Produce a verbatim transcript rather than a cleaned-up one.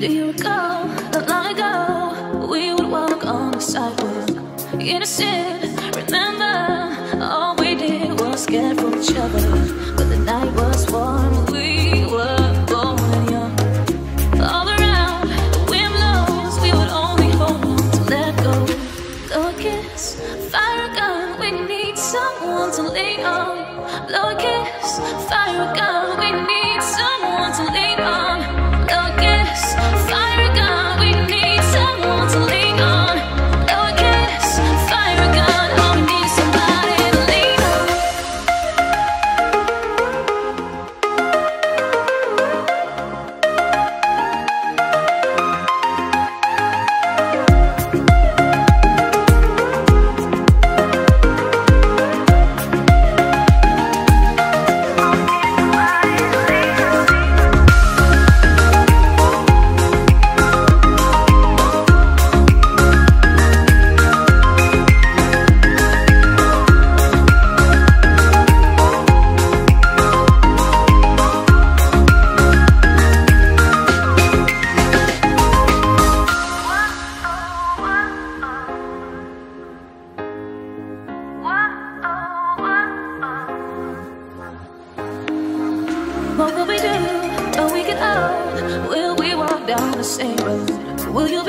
Do you recall not long ago we would walk on the sidewalk, innocent? Remember all we did was get from each other, but the night was warm. We were born young. All around the wind blows, we would only hold on to let go. Blow a kiss, fire a gun. We need someone to lean on. Blow a kiss, fire a gun. We need someone to lean on. What will we do when we get old? Will we walk down the same road? Will you